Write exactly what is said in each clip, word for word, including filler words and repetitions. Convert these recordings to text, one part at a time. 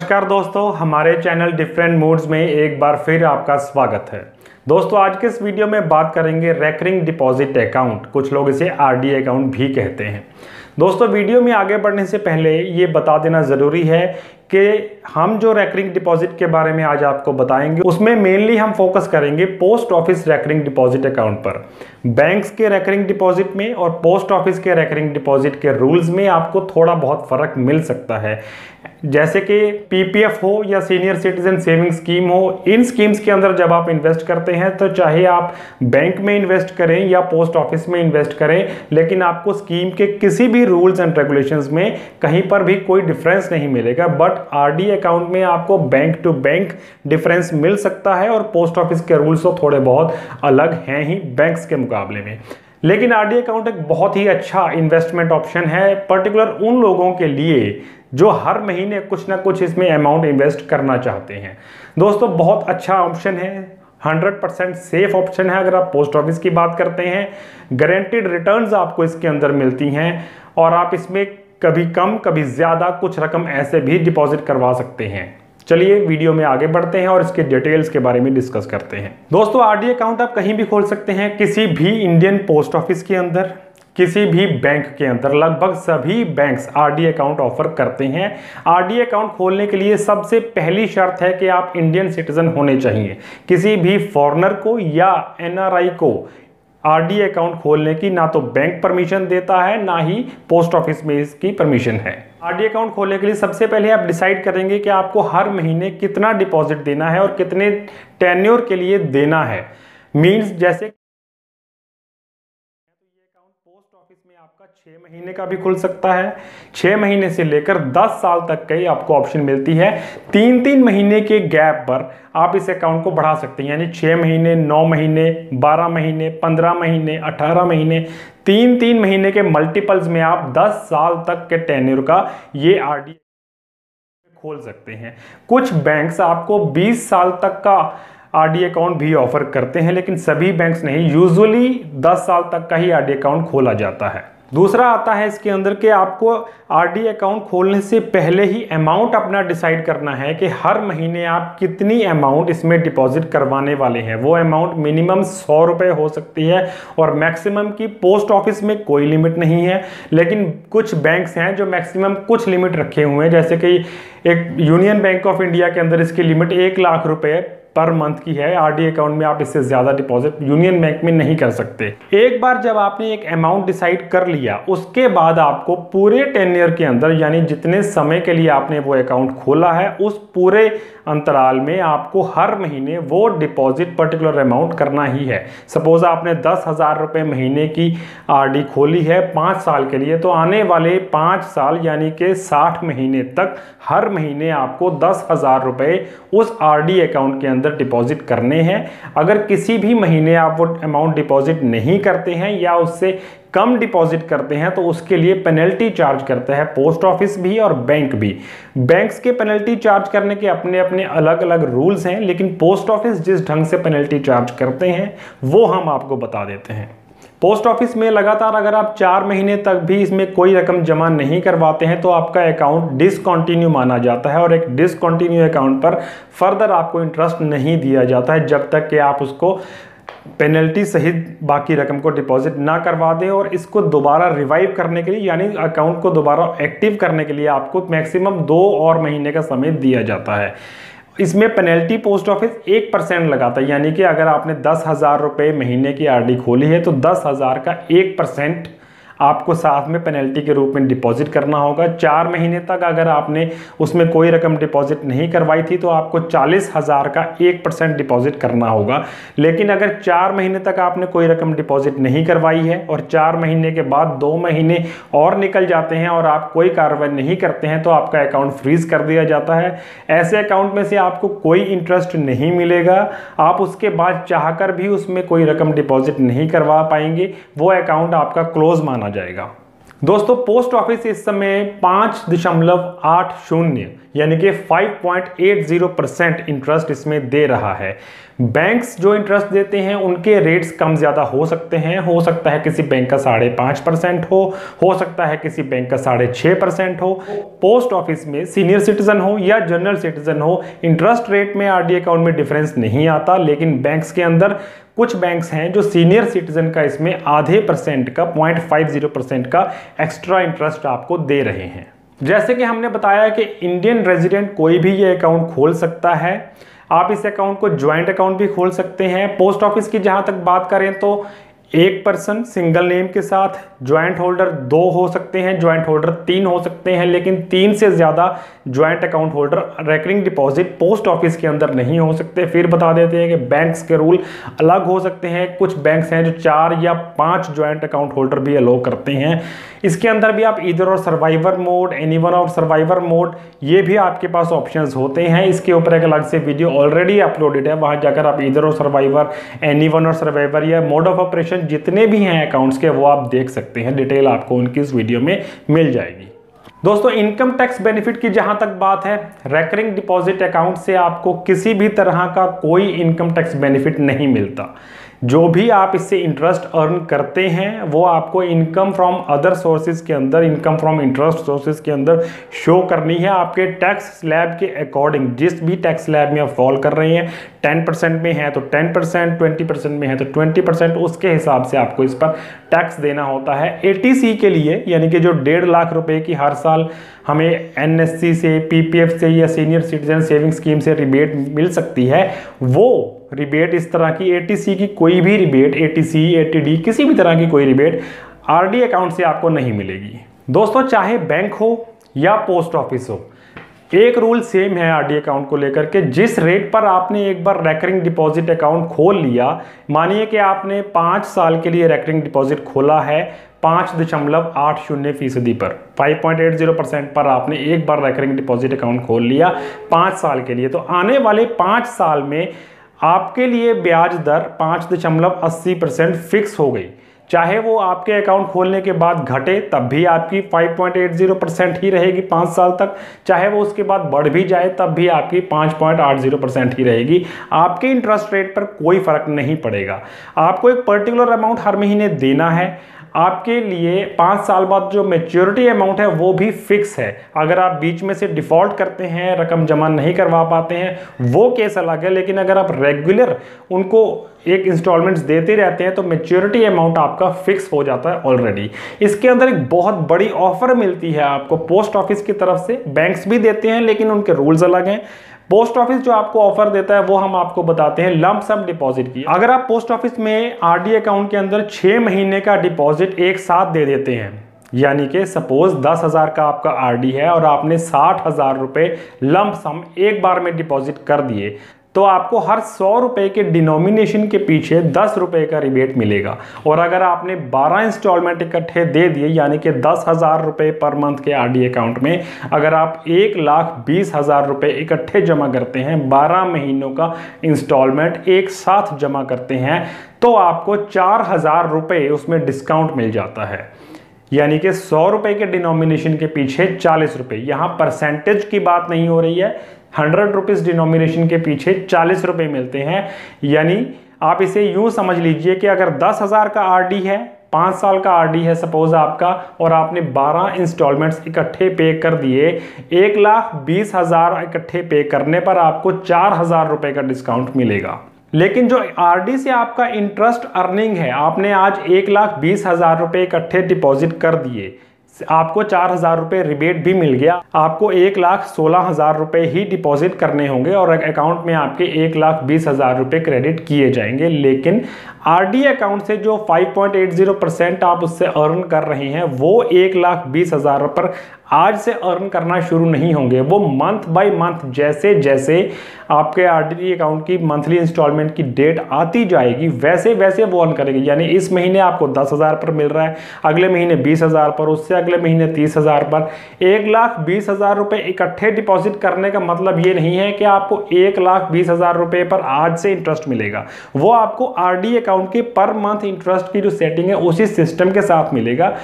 नमस्कार दोस्तों, हमारे चैनल डिफरेंट मूड्स में एक बार फिर आपका स्वागत है। दोस्तों आज के इस वीडियो में बात करेंगे रेकरिंग डिपॉजिट अकाउंट, कुछ लोग इसे आरडी अकाउंट भी कहते हैं। दोस्तों वीडियो में आगे बढ़ने से पहले ये बता देना ज़रूरी है कि हम जो रेकरिंग डिपॉजिट के बारे में आज आपको बताएंगे उसमें मेनली हम फोकस करेंगे post office recurring deposit account पर। बैंक्स के रेकरिंग डिपॉजिट में और पोस्ट ऑफिस के रेकरिंग डिपॉजिट के रूल्स में आपको थोड़ा बहुत फ़र्क मिल सकता है, जैसे कि पीपीएफ हो या सीनियर सिटीजन सेविंग स्कीम हो। इन स्कीम्स के अंदर जब आप इन्वेस्ट करते हैं तो चाहे आप बैंक में इन्वेस्ट करें या पोस्ट ऑफिस में इन्वेस्ट करें, लेकिन आपको स्कीम के किसी भी रूल्स एंड रेगुलेशंस में कहीं पर भी कोई डिफरेंस नहीं मिलेगा। बट आरडी अकाउंट में आपको बैंक टू बैंक डिफरेंस मिल सकता है और पोस्ट ऑफिस के रूल्स तो थोड़े बहुत अलग हैं ही बैंक्स के मुकाबले में। लेकिन आरडी अकाउंट एक बहुत ही अच्छा इन्वेस्टमेंट ऑप्शन है, पर्टिकुलर उन लोगों के लिए जो हर महीने कुछ ना कुछ इसमें अमाउंट इन्वेस्ट करना चाहते हैं। दोस्तों बहुत अच्छा ऑप्शन है, हंड्रेड परसेंट सेफ ऑप्शन है। अगर आप पोस्ट ऑफिस की बात करते हैं, गारंटीड रिटर्न्स आपको इसके अंदर मिलती हैं और आप इसमें कभी कम कभी ज़्यादा कुछ रकम ऐसे भी डिपॉजिट करवा सकते हैं। चलिए वीडियो में आगे बढ़ते हैं और इसके डिटेल्स के बारे में डिस्कस करते हैं। दोस्तों आरडी अकाउंट आप कहीं भी खोल सकते हैं, किसी भी इंडियन पोस्ट ऑफिस के अंदर, किसी भी बैंक के अंदर। लगभग सभी बैंक्स आरडी अकाउंट ऑफर करते हैं। आरडी अकाउंट खोलने के लिए सबसे पहली शर्त है कि आप इंडियन सिटीजन होने चाहिए। किसी भी फॉरेनर को या एनआरआई को आरडी अकाउंट खोलने की ना तो बैंक परमिशन देता है ना ही पोस्ट ऑफिस में इसकी परमिशन है। आरडी अकाउंट खोलने के लिए सबसे पहले आप डिसाइड करेंगे कि आपको हर महीने कितना डिपॉजिट देना है और कितने टेन्योर के लिए देना है। मींस जैसे ये अकाउंट पोस्ट ऑफिस में आपका छः महीने का भी खुल सकता है, छः महीने से लेकर दस साल तक का ही आपको ऑप्शन मिलती है। तीन तीन महीने के गैप पर आप इस अकाउंट को बढ़ा सकते हैं, यानी छः महीने, नौ महीने, बारह महीने, पंद्रह महीने, अठारह महीने, तीन तीन महीने के मल्टीपल्स में आप दस साल तक के टेन्योर का ये आरडी खोल सकते हैं। कुछ बैंक्स आपको बीस साल तक का आरडी अकाउंट भी ऑफर करते हैं, लेकिन सभी बैंक्स नहीं, यूजुअली दस साल तक का ही आरडी अकाउंट खोला जाता है। दूसरा आता है इसके अंदर कि आपको आरडी अकाउंट खोलने से पहले ही अमाउंट अपना डिसाइड करना है कि हर महीने आप कितनी अमाउंट इसमें डिपॉजिट करवाने वाले हैं। वो अमाउंट मिनिमम सौ रुपये हो सकती है और मैक्सिमम की पोस्ट ऑफिस में कोई लिमिट नहीं है, लेकिन कुछ बैंक्स हैं जो मैक्सिमम कुछ लिमिट रखे हुए हैं। जैसे कि एक यूनियन बैंक ऑफ इंडिया के अंदर इसकी लिमिट एक लाख रुपये पर मंथ की है। आरडी अकाउंट में आप इससे ज़्यादा डिपॉजिट यूनियन बैंक में नहीं कर सकते। एक बार जब आपने एक अमाउंट डिसाइड कर लिया, उसके बाद आपको पूरे टेन्योर के अंदर, यानी जितने समय के लिए आपने वो अकाउंट खोला है उस पूरे अंतराल में आपको हर महीने वो डिपॉजिट पर्टिकुलर अमाउंट करना ही है। सपोज आपने दस हज़ार रुपये महीने की आरडी खोली है पाँच साल के लिए, तो आने वाले पाँच साल यानी कि साठ महीने तक हर महीने आपको दस हज़ार रुपये उस आरडी अकाउंट के अंदर डिपॉजिट करने हैं। अगर किसी भी महीने आप वो अमाउंट डिपॉजिट नहीं करते हैं या उससे कम डिपॉजिट करते हैं तो उसके लिए पेनल्टी चार्ज करता है पोस्ट ऑफिस भी और बैंक भी। बैंक्स के पेनल्टी चार्ज करने के अपने अपने अलग अलग रूल्स हैं, लेकिन पोस्ट ऑफिस जिस ढंग से पेनल्टी चार्ज करते हैं वो हम आपको बता देते हैं। पोस्ट ऑफिस में लगातार अगर आप चार महीने तक भी इसमें कोई रकम जमा नहीं करवाते हैं तो आपका अकाउंट डिसकॉन्टिन्यू माना जाता है और एक डिसकॉन्टिन्यू अकाउंट पर फर्दर आपको इंटरेस्ट नहीं दिया जाता है जब तक कि आप उसको पेनल्टी सहित बाकी रकम को डिपॉजिट ना करवा दें। और इसको दोबारा रिवाइव करने के लिए, यानी अकाउंट को दोबारा एक्टिव करने के लिए आपको मैक्सिमम दो और महीने का समय दिया जाता है। इसमें पेनल्टी पोस्ट ऑफिस एक परसेंट लगाता है, यानी कि अगर आपने दस हज़ार रुपये महीने की आरडी खोली है तो दस हज़ार का एक परसेंट आपको साथ में पेनल्टी के रूप में डिपॉजिट करना होगा। चार महीने तक अगर आपने उसमें कोई रकम डिपॉजिट नहीं करवाई थी तो आपको चालीस हज़ार का एक परसेंट डिपॉजिट करना होगा। लेकिन अगर चार महीने तक आपने कोई रकम डिपॉजिट नहीं करवाई है और चार महीने के बाद दो महीने और निकल जाते हैं और आप कोई कार्रवाई नहीं करते हैं तो आपका अकाउंट फ्रीज कर दिया जाता है। ऐसे अकाउंट में से आपको कोई इंटरेस्ट नहीं मिलेगा, आप उसके बाद चाह कर भी उसमें कोई रकम डिपॉजिट नहीं करवा पाएंगे, वो अकाउंट आपका क्लोज माना जाएगा। दोस्तों पोस्ट ऑफिस इस समय पाँच दशमलव आठ शून्य यानी कि पाँच पॉइंट आठ शून्य परसेंट इंटरेस्ट इसमें दे रहा है। बैंक्स जो इंटरेस्ट देते हैं उनके रेट्स कम ज़्यादा हो सकते हैं, हो सकता है किसी बैंक का साढ़े पाँच परसेंट हो हो सकता है किसी बैंक का साढ़े छः परसेंट हो। पोस्ट ऑफिस में सीनियर सिटीजन हो या जनरल सिटीजन हो, इंटरेस्ट रेट में आर डी अकाउंट में डिफरेंस नहीं आता, लेकिन बैंक्स के अंदर कुछ बैंक्स हैं जो सीनियर सिटीजन का इसमें आधे परसेंट का पॉइंट फाइव जीरो परसेंट का एक्स्ट्रा इंटरेस्ट आपको दे रहे हैं। जैसे कि हमने बताया कि इंडियन रेजिडेंट कोई भी ये अकाउंट खोल सकता है, आप इस अकाउंट को ज्वाइंट अकाउंट भी खोल सकते हैं। पोस्ट ऑफिस की जहाँ तक बात करें तो एक पर्सन सिंगल नेम के साथ, ज्वाइंट होल्डर दो हो सकते हैं, ज्वाइंट होल्डर तीन हो सकते हैं, लेकिन तीन से ज़्यादा joint account holder recurring deposit post office के अंदर नहीं हो सकते। फिर बता देते हैं कि बैंक्स के रूल अलग हो सकते हैं, कुछ बैंक्स हैं जो चार या पाँच ज्वाइंट अकाउंट होल्डर भी अलाउ करते हैं। इसके अंदर भी आप either or survivor mode, any one or survivor mode, ये भी आपके पास ऑप्शंस होते हैं। इसके ऊपर एक अलग से वीडियो ऑलरेडी अपलोडेड है, वहाँ जाकर आप either or survivor, any one or survivor या मोड ऑफ ऑपरेशन जितने भी हैं अकाउंट्स के वो आप देख सकते हैं। डिटेल आपको उनकी इस वीडियो में मिल जाएगी। दोस्तों इनकम टैक्स बेनिफिट की जहां तक बात है, रेकरिंग डिपॉजिट अकाउंट से आपको किसी भी तरह का कोई इनकम टैक्स बेनिफिट नहीं मिलता। जो भी आप इससे इंटरेस्ट अर्न करते हैं वो आपको इनकम फ्रॉम अदर सोर्सेज के अंदर, इनकम फ्रॉम इंटरेस्ट सोर्सेज के अंदर शो करनी है आपके टैक्स स्लैब के अकॉर्डिंग। जिस भी टैक्स स्लैब में आप फॉल कर रहे हैं, दस परसेंट में है तो दस परसेंट, बीस परसेंट में है तो बीस परसेंट, उसके हिसाब से आपको इस पर टैक्स देना होता है। एटीसी के लिए यानी कि जो डेढ़ लाख रुपए की हर साल हमें एनएससी से, पीपीएफ से या सीनियर सिटीजन सेविंग स्कीम से रिबेट मिल सकती है, वो रिबेट इस तरह की एटीसी की कोई भी रिबेट, एटीसी, एटीडी, किसी भी तरह की कोई रिबेट आरडी अकाउंट से आपको नहीं मिलेगी। दोस्तों चाहे बैंक हो या पोस्ट ऑफिस हो, एक रूल सेम है आरडी अकाउंट को लेकर के। जिस रेट पर आपने एक बार रेकरिंग डिपॉजिट अकाउंट खोल लिया, मानिए कि आपने पाँच साल के लिए रेकरिंग डिपॉजिट खोला है, पाँच दशमलव आठ शून्य फीसदी पर, five point eight zero percent पर आपने एक बार रेकरिंग डिपॉजिट अकाउंट खोल लिया पाँच साल के लिए, तो आने वाले पाँच साल में आपके लिए ब्याज दर पाँच दशमलव अस्सी परसेंट फिक्स हो गई। चाहे वो आपके अकाउंट खोलने के बाद घटे तब भी आपकी पाँच पॉइंट आठ शून्य परसेंट ही रहेगी पाँच साल तक, चाहे वो उसके बाद बढ़ भी जाए तब भी आपकी पाँच पॉइंट आठ शून्य परसेंट ही रहेगी। आपके इंटरेस्ट रेट पर कोई फ़र्क नहीं पड़ेगा। आपको एक पर्टिकुलर अमाउंट हर महीने देना है, आपके लिए पाँच साल बाद जो मैच्योरिटी अमाउंट है वो भी फिक्स है। अगर आप बीच में से डिफ़ॉल्ट करते हैं, रकम जमा नहीं करवा पाते हैं, वो केस अलग है, लेकिन अगर आप रेगुलर उनको एक इंस्टॉलमेंट्स देते रहते हैं तो मैच्योरिटी अमाउंट आपका फिक्स हो जाता है ऑलरेडी। इसके अंदर एक बहुत बड़ी ऑफर मिलती है आपको पोस्ट ऑफिस की तरफ से, बैंक्स भी देते हैं लेकिन उनके रूल्स अलग हैं। पोस्ट ऑफिस जो आपको ऑफर देता है वो हम आपको बताते हैं, लंप सम डिपॉजिट की। अगर आप पोस्ट ऑफिस में आरडी अकाउंट के अंदर छः महीने का डिपॉजिट एक साथ दे देते हैं, यानी कि सपोज दस हज़ार का आपका आरडी है और आपने साठ हज़ार रुपये लंप सम एक बार में डिपॉजिट कर दिए, तो आपको हर सौ रुपये के डिनोमिनेशन के पीछे दस रुपये का रिबेट मिलेगा। और अगर आपने बारह इंस्टॉलमेंट इकट्ठे दे दिए यानी कि दस हज़ार रुपये पर मंथ के आरडी अकाउंट में, अगर आप एक लाख बीस हज़ार रुपये इकट्ठे जमा करते हैं, बारह महीनों का इंस्टॉलमेंट एक साथ जमा करते हैं, तो आपको चार हज़ार रुपये उसमें डिस्काउंट मिल जाता है, यानी कि सौ रुपये के डिनोमिनेशन के पीछे चालीस रुपये। यहाँ परसेंटेज की बात नहीं हो रही है, हंड्रेड रुपीज़ डिनोमिनेशन के पीछे चालीस रुपये मिलते हैं। यानी आप इसे यूँ समझ लीजिए कि अगर दस हज़ार का आरडी है, पाँच साल का आरडी है सपोज आपका, और आपने बारह इंस्टॉलमेंट्स इकट्ठे पे कर दिए, एक लाख बीस हज़ार इकट्ठे पे करने पर आपको चार हज़ार रुपये का डिस्काउंट मिलेगा। लेकिन जो आरडी से आपका इंटरेस्ट अर्निंग है, आपने आज एक लाख बीस हज़ार रुपये इकट्ठे डिपॉजिट कर दिए, आपको चार हज़ार रुपये रिबेट भी मिल गया, आपको एक लाख सोलह हज़ार रुपये ही डिपॉजिट करने होंगे और अकाउंट में आपके एक लाख बीस हज़ार रुपये क्रेडिट किए जाएंगे। लेकिन आरडी अकाउंट से जो पाँच पॉइंट आठ शून्य परसेंट आप उससे अर्न कर रहे हैं वो एक लाख बीस हज़ार पर आज से अर्न करना शुरू नहीं होंगे, वो मंथ बाय मंथ जैसे जैसे आपके आरडी अकाउंट की मंथली इंस्टॉलमेंट की डेट आती जाएगी वैसे वैसे वो अर्न करेंगे। यानी इस महीने आपको दस हज़ार पर मिल रहा है, अगले महीने बीस हज़ार पर, उससे अगले महीने तीस हज़ार पर। एक लाख बीस हज़ार रुपये इकट्ठे डिपॉजिट करने का मतलब ये नहीं है कि आपको एक लाख बीस हज़ार रुपये पर आज से इंटरेस्ट मिलेगा, वो आपको आरडी अकाउंट के पर मंथ इंटरेस्ट की जो सेटिंग है उसी सिस्टम के साथ मिलेगा।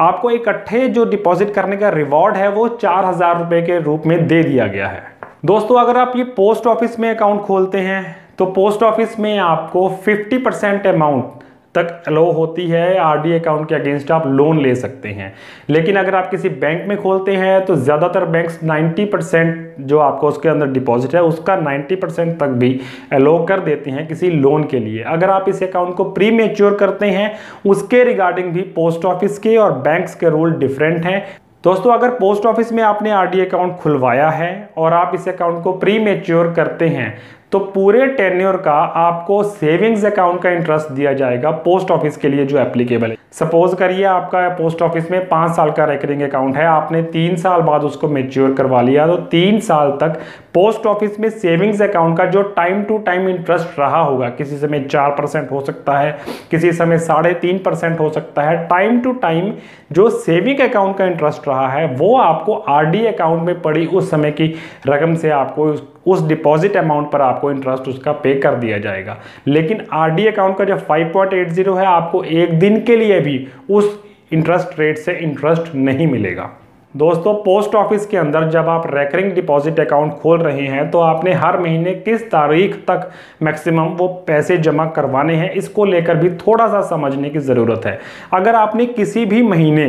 आपको इकट्ठे जो डिपॉजिट करने का रिवॉर्ड है वो चार हजार रुपये के रूप में दे दिया गया है। दोस्तों, अगर आप ये पोस्ट ऑफिस में अकाउंट खोलते हैं तो पोस्ट ऑफिस में आपको फिफ्टी परसेंट अमाउंट तक अलाउ होती है, आरडी अकाउंट के अगेंस्ट आप लोन ले सकते हैं। लेकिन अगर आप किसी बैंक में खोलते हैं तो ज़्यादातर बैंक्स नब्बे परसेंट जो आपको उसके अंदर डिपॉजिट है उसका नब्बे परसेंट तक भी अलाउ कर देते हैं किसी लोन के लिए। अगर आप इस अकाउंट को प्री मैच्योर करते हैं उसके रिगार्डिंग भी पोस्ट ऑफिस के और बैंक्स के रूल डिफरेंट हैं। दोस्तों, अगर पोस्ट ऑफिस में आपने आरडी अकाउंट खुलवाया है और आप इस अकाउंट को प्री मैच्योर करते हैं तो पूरे टेन्योर का आपको सेविंग्स अकाउंट का इंटरेस्ट दिया जाएगा पोस्ट ऑफिस के लिए जो एप्लीकेबल है। सपोज करिए आपका पोस्ट ऑफिस में पाँच साल का रेकरिंग अकाउंट है, आपने तीन साल बाद उसको मैच्योर करवा लिया तो तीन साल तक पोस्ट ऑफिस में सेविंग्स अकाउंट का जो टाइम टू टाइम इंटरेस्ट रहा होगा, किसी समय चार परसेंट हो सकता है, किसी समय साढ़े तीन परसेंट हो सकता है, टाइम टू टाइम जो सेविंग अकाउंट का इंटरेस्ट रहा है वो आपको आरडी अकाउंट में पड़ी उस समय की रकम से आपको उस डिपॉजिट अमाउंट पर आपको इंटरेस्ट उसका पे कर दिया जाएगा। लेकिन आरडी अकाउंट का जो फाइव पॉइंट एट जीरो है आपको एक दिन के लिए भी उस इंटरेस्ट रेट से इंटरेस्ट नहीं मिलेगा। दोस्तों, पोस्ट ऑफिस के अंदर जब आप रेकरिंग डिपॉजिट अकाउंट खोल रहे हैं तो आपने हर महीने किस तारीख तक मैक्सिमम वो पैसे जमा करवाने हैं इसको लेकर भी थोड़ा सा समझने की ज़रूरत है। अगर आपने किसी भी महीने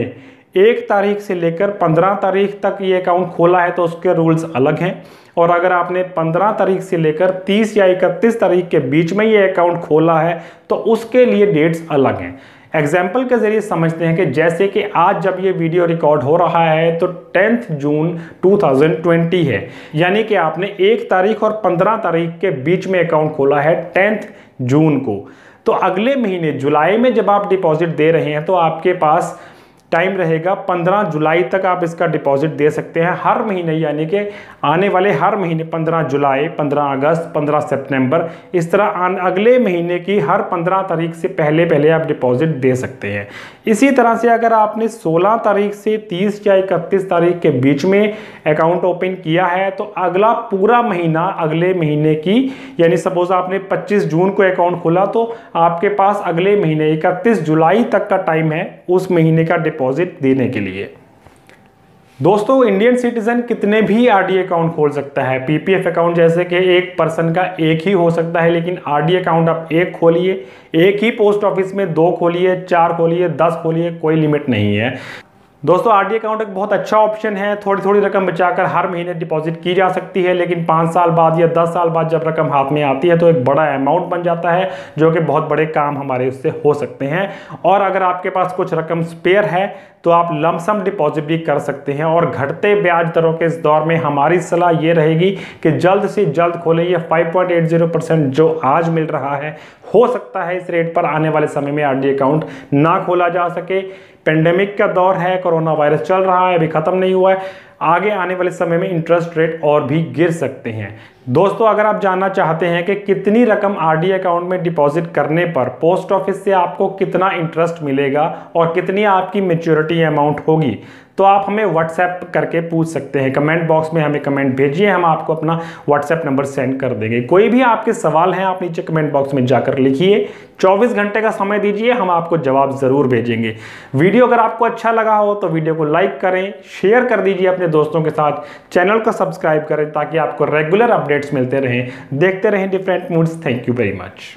एक तारीख से लेकर पंद्रह तारीख तक ये अकाउंट खोला है तो उसके रूल्स अलग हैं, और अगर आपने पंद्रह तारीख से लेकर तीस या इकतीस तारीख के बीच में ये अकाउंट खोला है तो उसके लिए डेट्स अलग हैं। एग्जाम्पल के जरिए समझते हैं कि जैसे कि आज जब ये वीडियो रिकॉर्ड हो रहा है तो tenth June two thousand twenty है, यानी कि आपने एक तारीख और पंद्रह तारीख के बीच में अकाउंट खोला है टेंथ जून को। तो अगले महीने जुलाई में जब आप डिपॉजिट दे रहे हैं तो आपके पास टाइम रहेगा, पंद्रह जुलाई तक आप इसका डिपॉजिट दे सकते हैं। हर महीने यानी कि आने वाले हर महीने पंद्रह जुलाई, पंद्रह अगस्त, पंद्रह सितंबर, इस तरह अगले महीने की हर पंद्रह तारीख से पहले पहले आप डिपॉजिट दे सकते हैं। इसी तरह से अगर आपने सोलह तारीख से तीस या इकतीस तारीख के बीच में अकाउंट ओपन किया है तो अगला पूरा महीना अगले महीने की, यानी सपोज आपने पच्चीस जून को अकाउंट खोला तो आपके पास अगले महीने इकतीस जुलाई तक का टाइम है उस महीने का डिपॉजिट देने के लिए। दोस्तों, इंडियन सिटीजन कितने भी आरडी अकाउंट खोल सकता है। पीपीएफ अकाउंट जैसे कि एक पर्सन का एक ही हो सकता है, लेकिन आरडी अकाउंट आप एक खोलिए, एक ही पोस्ट ऑफिस में दो खोलिए, चार खोलिए, दस खोलिए, कोई लिमिट नहीं है। दोस्तों, आरडी अकाउंट एक बहुत अच्छा ऑप्शन है। थोड़ी थोड़ी रकम बचाकर हर महीने डिपॉजिट की जा सकती है, लेकिन पाँच साल बाद या दस साल बाद जब रकम हाथ में आती है तो एक बड़ा अमाउंट बन जाता है जो कि बहुत बड़े काम हमारे उससे हो सकते हैं। और अगर आपके पास कुछ रकम स्पेयर है तो आप लमसम डिपॉजिट भी कर सकते हैं। और घटते ब्याज दरों के इस दौर में हमारी सलाह ये रहेगी कि जल्द से जल्द खोलें। ये five point eight zero percent जो आज मिल रहा है, हो सकता है इस रेट पर आने वाले समय में आरडी अकाउंट ना खोला जा सके। पेंडेमिक का दौर है, कोरोना वायरस चल रहा है, अभी ख़त्म नहीं हुआ है, आगे आने वाले समय में इंटरेस्ट रेट और भी गिर सकते हैं। दोस्तों, अगर आप जानना चाहते हैं कि कितनी रकम आरडी अकाउंट में डिपॉजिट करने पर पोस्ट ऑफिस से आपको कितना इंटरेस्ट मिलेगा और कितनी आपकी मैच्योरिटी अमाउंट होगी तो आप हमें व्हाट्सएप करके पूछ सकते हैं। कमेंट बॉक्स में हमें कमेंट भेजिए, हम आपको अपना व्हाट्सएप नंबर सेंड कर देंगे। कोई भी आपके सवाल हैं आप नीचे कमेंट बॉक्स में जाकर लिखिए। चौबीस घंटे का समय दीजिए, हम आपको जवाब ज़रूर भेजेंगे। वीडियो अगर आपको अच्छा लगा हो तो वीडियो को लाइक करें, शेयर कर दीजिए अपने दोस्तों के साथ, चैनल को सब्सक्राइब करें ताकि आपको रेगुलर अपडेट्स मिलते रहें। देखते रहें different moods. Thank you very much.